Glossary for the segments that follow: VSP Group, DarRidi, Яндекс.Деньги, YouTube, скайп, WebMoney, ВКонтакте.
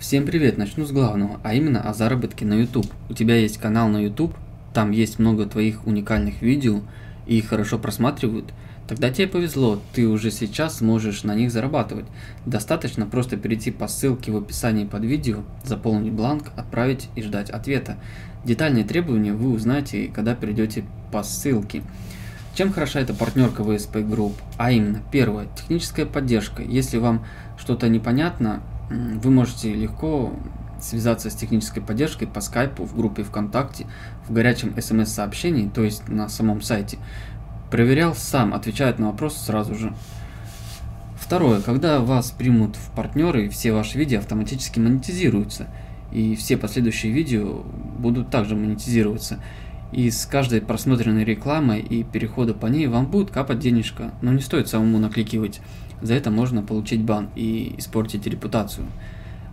Всем привет, начну с главного, а именно о заработке на YouTube. У тебя есть канал на YouTube, там есть много твоих уникальных видео и их хорошо просматривают, тогда тебе повезло, ты уже сейчас сможешь на них зарабатывать. Достаточно просто перейти по ссылке в описании под видео, заполнить бланк, отправить и ждать ответа. Детальные требования вы узнаете, когда перейдете по ссылке. Чем хороша эта партнерка VSP Group? А именно, первое, техническая поддержка. Если вам что-то непонятно, вы можете легко связаться с технической поддержкой по скайпу, в группе ВКонтакте, в горячем смс-сообщении, то есть на самом сайте. Проверял сам, отвечает на вопрос сразу же. Второе, когда вас примут в партнеры, все ваши видео автоматически монетизируются, и все последующие видео будут также монетизироваться. И с каждой просмотренной рекламой и перехода по ней вам будет капать денежка, но не стоит самому накликивать, за это можно получить бан и испортить репутацию.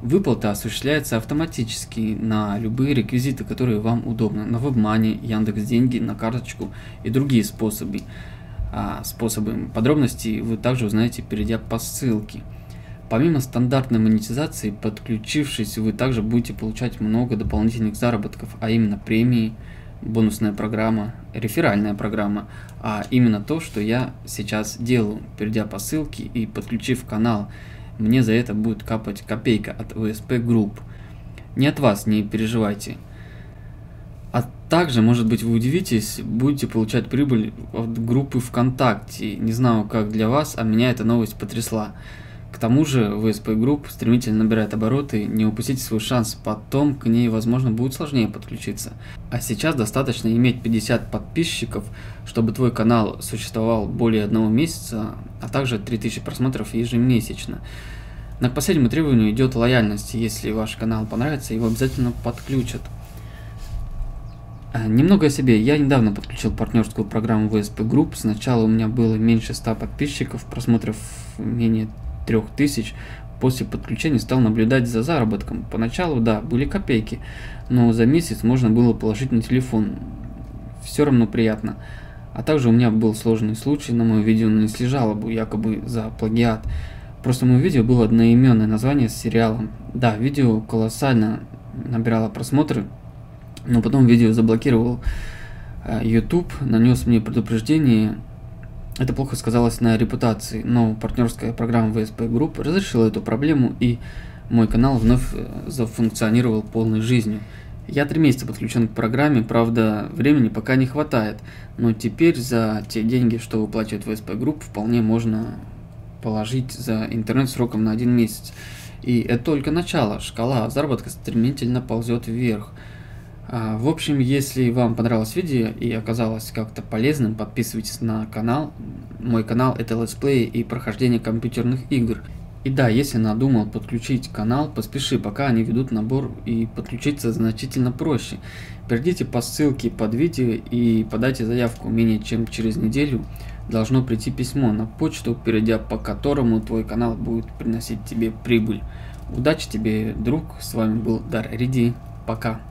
Выплата осуществляется автоматически на любые реквизиты, которые вам удобно, на WebMoney, Яндекс.Деньги, на карточку и другие способы. Подробности вы также узнаете, перейдя по ссылке. Помимо стандартной монетизации, подключившись, вы также будете получать много дополнительных заработков, а именно премии, бонусная программа, реферальная программа, а именно то, что я сейчас делаю, перейдя по ссылке и подключив канал, мне за это будет капать копейка от VSP Group. Не от вас, не переживайте. А также, может быть, вы удивитесь, будете получать прибыль от группы ВКонтакте. Не знаю, как для вас, а меня эта новость потрясла. К тому же VSP Group стремительно набирает обороты, не упустите свой шанс, потом к ней возможно будет сложнее подключиться. А сейчас достаточно иметь 50 подписчиков, чтобы твой канал существовал более 1 месяца, а также 3000 просмотров ежемесячно. Но к последнему требованию идет лояльность, если ваш канал понравится, его обязательно подключат. Немного о себе. Я недавно подключил партнерскую программу VSP Group, сначала у меня было меньше 100 подписчиков, просмотров менее 3000, после подключения стал наблюдать за заработком. Поначалу, да, были копейки, но за месяц можно было положить на телефон. Все равно приятно. А также у меня был сложный случай, на мое видео нанесли жалобу, якобы за плагиат. Просто мое видео было одноименное название с сериалом. Да, видео колоссально набирало просмотры, но потом видео заблокировал YouTube, нанес мне предупреждение. Это плохо сказалось на репутации, но партнерская программа VSP Group разрешила эту проблему, и мой канал вновь зафункционировал полной жизнью. Я 3 месяца подключен к программе, правда, времени пока не хватает, но теперь за те деньги, что выплачивает VSP Group, вполне можно положить за интернет сроком на 1 месяц. И это только начало, шкала заработка стремительно ползет вверх. В общем, если вам понравилось видео и оказалось как-то полезным, подписывайтесь на канал. Мой канал — это летсплеи и прохождение компьютерных игр. И да, если надумал подключить канал, поспеши, пока они ведут набор, и подключиться значительно проще. Перейдите по ссылке под видео и подайте заявку, менее чем через неделю должно прийти письмо на почту, перейдя по которому твой канал будет приносить тебе прибыль. Удачи тебе, друг, с вами был DarRidi, пока.